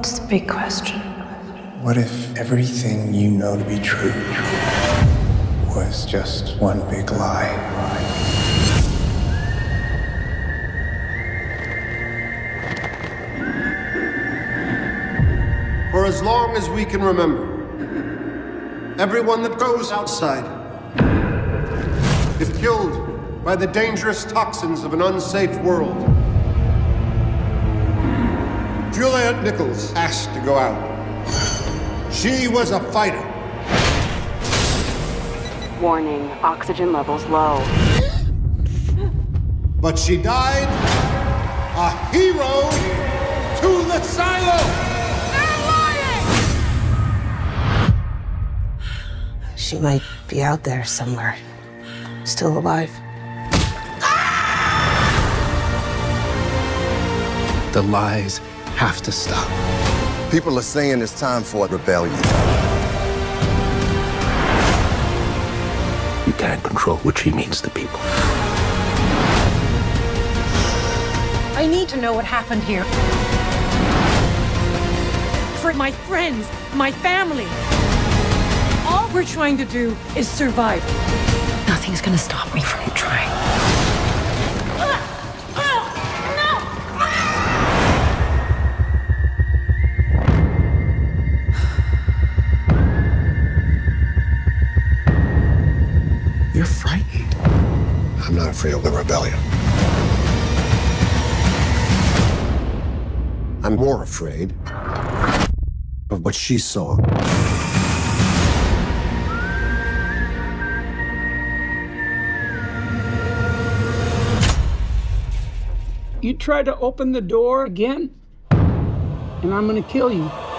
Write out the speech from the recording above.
What's the big question? What if everything you know to be true was just one big lie? For as long as we can remember, everyone that goes outside is killed by the dangerous toxins of an unsafe world. Juliet Nichols asked to go out. She was a fighter. Warning, oxygen levels low. But she died a hero to the silo. They're lying! She might be out there somewhere, still alive. Ah! The lies have to stop. People are saying it's time for a rebellion. You can't control what she means to people. I need to know what happened here. For my friends, my family. All we're trying to do is survive. Nothing's gonna stop me from trying. You're frightened. I'm not afraid of the rebellion. I'm more afraid of what she saw. You try to open the door again, and I'm gonna kill you.